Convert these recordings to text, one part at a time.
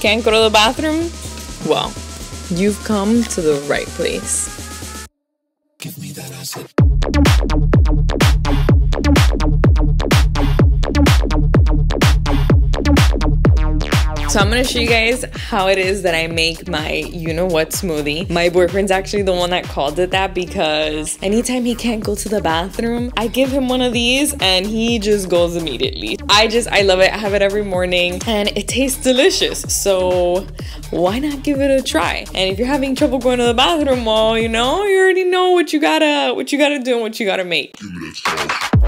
Can't go to the bathroom? Well, you've come to the right place. Give me that acid. So I'm gonna show you guys how it is that I make my you-know-what smoothie. My boyfriend's actually the one that called it that because anytime he can't go to the bathroom, I give him one of these and he just goes immediately. I love it. I have it every morning and it tastes delicious. So why not give it a try? And if you're having trouble going to the bathroom, well, you know, you already know what you gotta do and what you gotta make.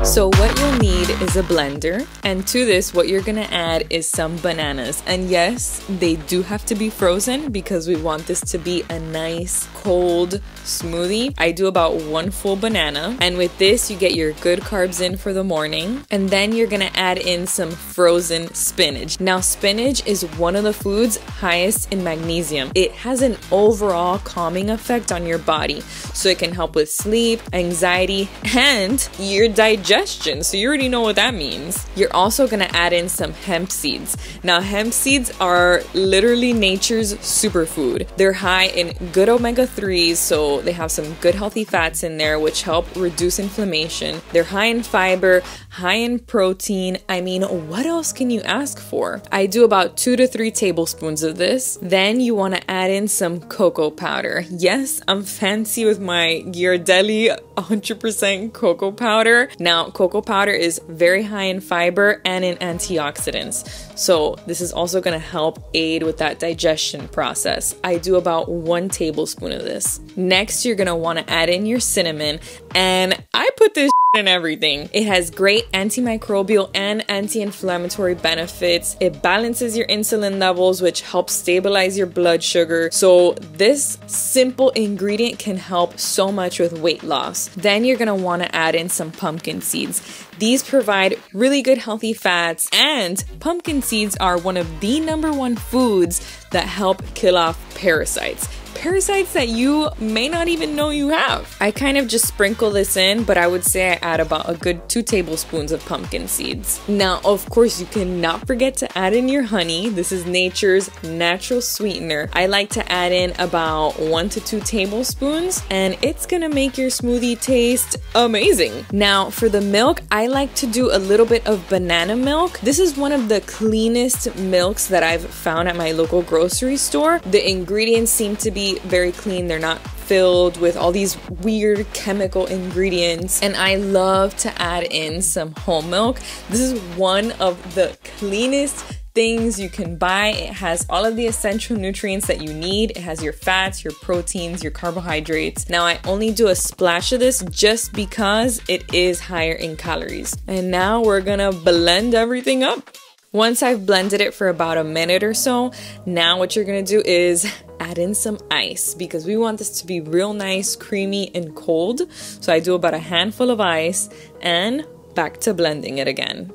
So what you'll need is a blender, and to this what you're gonna add is some bananas. And yes, they do have to be frozen because we want this to be a nice cold smoothie. I do about one full banana, and with this you get your good carbs in for the morning. And then you're gonna add in some frozen spinach. Now spinach is one of the foods highest in magnesium. It has an overall calming effect on your body, so it can help with sleep, anxiety, and your digestion. So you already know what that means. You're also gonna add in some hemp seeds. Now hemp seeds are literally nature's superfood. They're high in good omega-3s, so they have some good healthy fats in there which help reduce inflammation. They're high in fiber, high in protein. I mean, what else can you ask for? I do about 2 to 3 tablespoons of this. Then you wanna add in some cocoa powder. Yes, I'm fancy with my Ghirardelli 100% cocoa powder. Now, cocoa powder is very high in fiber and in antioxidants, so this is also going to help aid with that digestion process. I do about 1 tablespoon of this. Next, you're going to want to add in your cinnamon, and I put this in everything. It has great antimicrobial and anti-inflammatory benefits. It balances your insulin levels, which helps stabilize your blood sugar. So this simple ingredient can help so much with weight loss. Then you're gonna wanna add in some pumpkin seeds. These provide really good healthy fats, and pumpkin seeds are one of the #1 foods that help kill off parasites. Parasites that you may not even know you have. I kind of just sprinkle this in, but I would say I add about a good 2 tablespoons of pumpkin seeds. Now, of course, you cannot forget to add in your honey. This is nature's natural sweetener. I like to add in about 1 to 2 tablespoons, and it's gonna make your smoothie taste amazing. Now, for the milk, I like to do a little bit of banana milk. This is one of the cleanest milks that I've found at my local grocery store. The ingredients seem to be very clean. They're not filled with all these weird chemical ingredients. And I love to add in some whole milk. This is one of the cleanest things you can buy. It has all of the essential nutrients that you need. It has your fats, your proteins, your carbohydrates. Now I only do a splash of this just because it is higher in calories. And now we're gonna blend everything up. Once I've blended it for about a minute or so, now what you're gonna do is add in some ice, because we want this to be real nice, creamy, and cold. So I do about a handful of ice, and back to blending it again.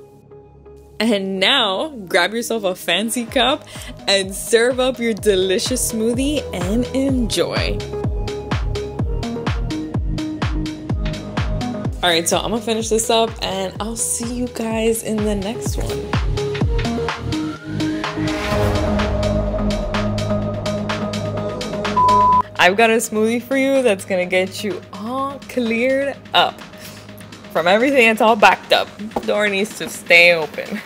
And now grab yourself a fancy cup and serve up your delicious smoothie and enjoy. All right, so I'm gonna finish this up and I'll see you guys in the next one. I've got a smoothie for you that's gonna get you all cleared up from everything that's all backed up. Door needs to stay open.